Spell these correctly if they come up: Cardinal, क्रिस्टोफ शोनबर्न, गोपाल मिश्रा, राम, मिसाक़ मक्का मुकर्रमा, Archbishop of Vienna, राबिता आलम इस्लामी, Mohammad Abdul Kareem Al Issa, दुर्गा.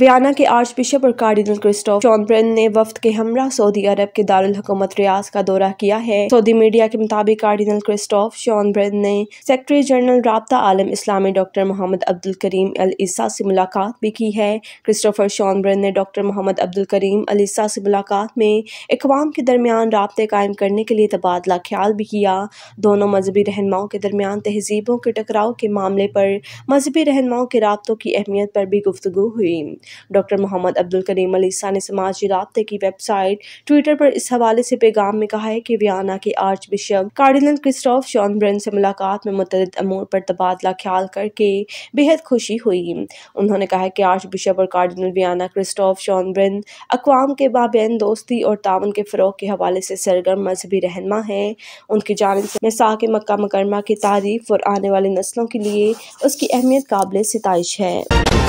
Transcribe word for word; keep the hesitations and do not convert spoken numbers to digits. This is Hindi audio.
वियना के आर्च बिशप और कार्डिनल क्रिस्टोफ शोनबर्न ने वफ्द के हमरा सऊदी अरब के दारुल हुकूमत रियाद का दौरा किया है। सऊदी मीडिया के मुताबिक कार्डिनल क्रिस्टोफ शोनबर्न ने secretary general राबिता आलम इस्लामी doctor Mohammad Abdul Karim Al Issa से मुलाकात भी की है। क्रिस्टोफर शोनबर्न ने doctor Mohammad Abdul Karim Al Issa से मुलाकात में अक़वाम के दरमियान राब्ते कायम करने के लिए तबादला ख्याल भी किया। दोनों मजहबी रहनुमाओं के दरमियान तहजीबों के टकराव के मामले पर मजहबी रहनुमाओं के राब्तों की अहमियत पर भी गुफ्तगू हुई। Doctor Mohammad Abdul Karim Al Issa ने समाजी राब्ते की वेबसाइट ट्विटर पर इस हवाले से पैगाम में कहा है कि वियना के आर्च बिशप कार्डिनल क्रिस्टोफ शोनबर्न से मुलाकात में मुतअद्दिद अमूर पर तबादला ख्याल करके बेहद खुशी हुई। उन्होंने कहा कि आर्च बिशप और कार्डिनल वियना क्रिस्टोफ शोनबर्न अक़वाम के बाबैन दोस्ती और ताउन के फ़रोग़ के हवाले से सरगर्म मजहबी रहनुमा हैं। उनकी जानिब से मिसाक़ मक्का मुकर्रमा की तारीफ और आने वाली नस्लों के लिए उसकी अहमियत काबिल-ए-सिताइश है।